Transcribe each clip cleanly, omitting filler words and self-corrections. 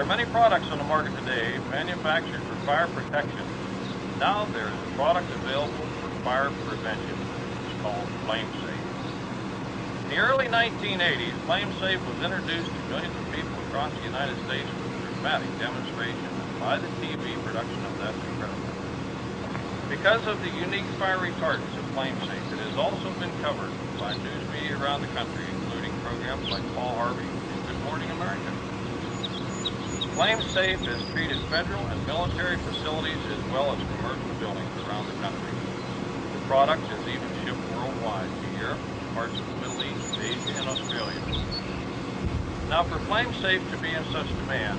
There are many products on the market today manufactured for fire protection. Now there is a product available for fire prevention. It's called Flame Safe. In the early 1980s, Flame Safe was introduced to millions of people across the United States with a dramatic demonstration by the TV production of that incredible. Because of the unique fire retardants of Flame Safe, it has also been covered by news media around the country, including programs like Paul Harvey and Good Morning America. Flame Safe has treated federal and military facilities as well as commercial buildings around the country. The product is even shipped worldwide to Europe, parts of the Middle East, Asia, and Australia. Now, for Flame Safe to be in such demand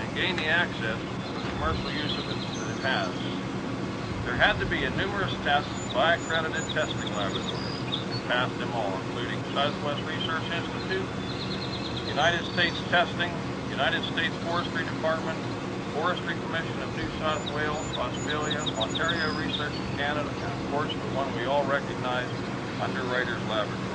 and gain the access for the commercial use of it that it has, there had to be a numerous tests by accredited testing laboratories and passed them all, including Southwest Research Institute, United States Testing, United States Forestry Department, Forestry Commission of New South Wales, Australia, Ontario Research in Canada, and of course the one we all recognize, Underwriters Laboratories.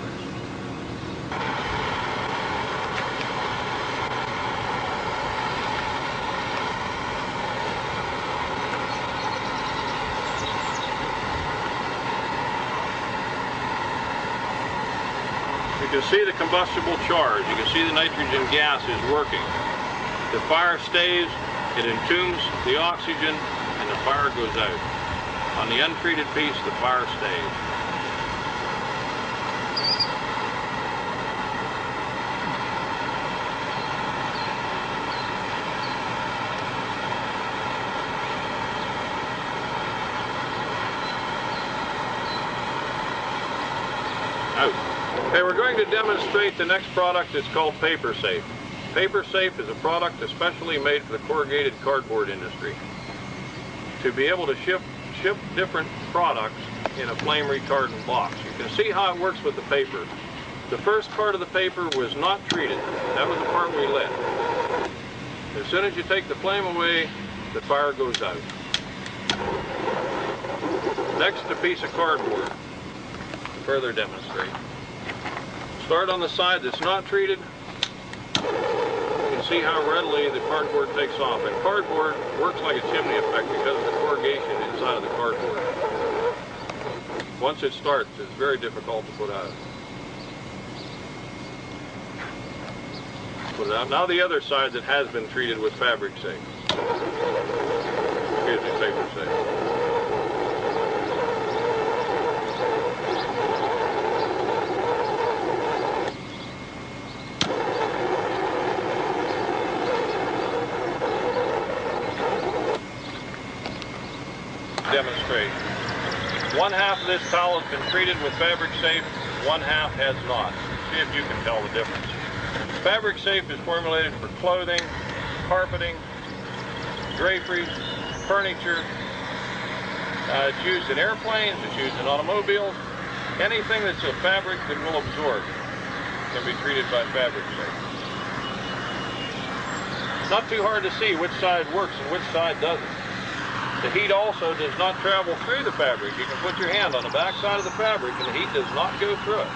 You can see the combustible charge, you can see the nitrogen gas is working. The fire stays, it entombs the oxygen, and the fire goes out. On the untreated piece, the fire stays. Out. Okay, we're going to demonstrate the next product. It's called Paper Safe. Paper Safe is a product especially made for the corrugated cardboard industry. To be able to ship different products in a flame retardant box. You can see how it works with the paper. The first part of the paper was not treated. That was the part we lit. As soon as you take the flame away, the fire goes out. Next, a piece of cardboard to further demonstrate. Start on the side that's not treated. See how readily the cardboard takes off, and cardboard works like a chimney effect because of the corrugation inside of the cardboard. Once it starts, it's very difficult to put out. Now the other side that has been treated with Fabric Safe. Excuse me, Paper Safe. Demonstrate. One half of this towel has been treated with Fabric Safe, one half has not. See if you can tell the difference. Fabric Safe is formulated for clothing, carpeting, draperies, furniture. It's used in airplanes, it's used in automobiles. Anything that's a fabric that will absorb can be treated by Fabric Safe. It's not too hard to see which side works and which side doesn't. The heat also does not travel through the fabric. You can put your hand on the back side of the fabric and the heat does not go through it.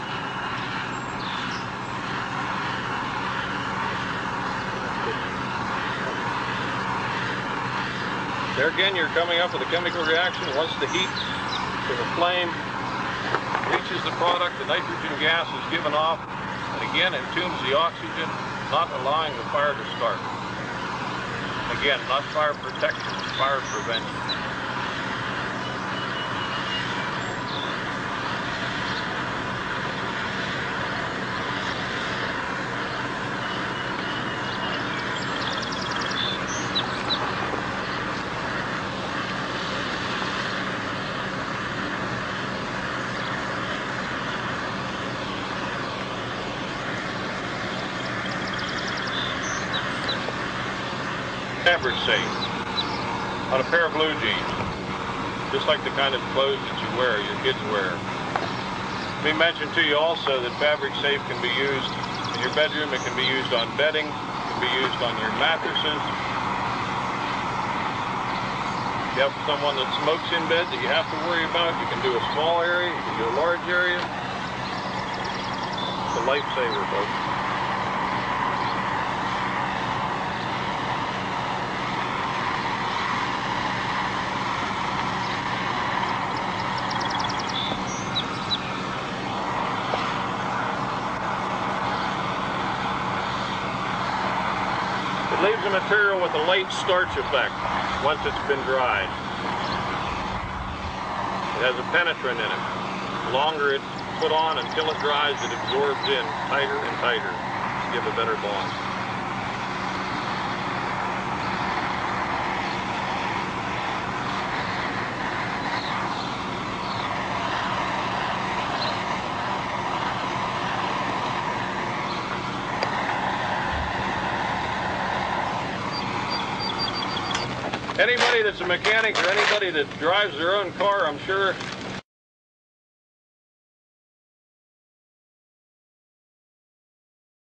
There again, you're coming up with a chemical reaction. Once the heat to the flame reaches the product, the nitrogen gas is given off and again entombs the oxygen, not allowing the fire to start. Again, not fire protection, fire prevention. Fabric Safe on a pair of blue jeans, just like the kind of clothes that you wear, your kids wear. Let me mention to you also that Fabric Safe can be used in your bedroom, it can be used on bedding, it can be used on your mattresses. If you have someone that smokes in bed that you have to worry about, you can do a small area, you can do a large area. It's a lifesaver, folks. It leaves the material with a late starch effect once it's been dried. It has a penetrant in it. The longer it's put on until it dries, it absorbs in tighter and tighter to give a better bond. Anybody that's a mechanic or anybody that drives their own car, I'm sure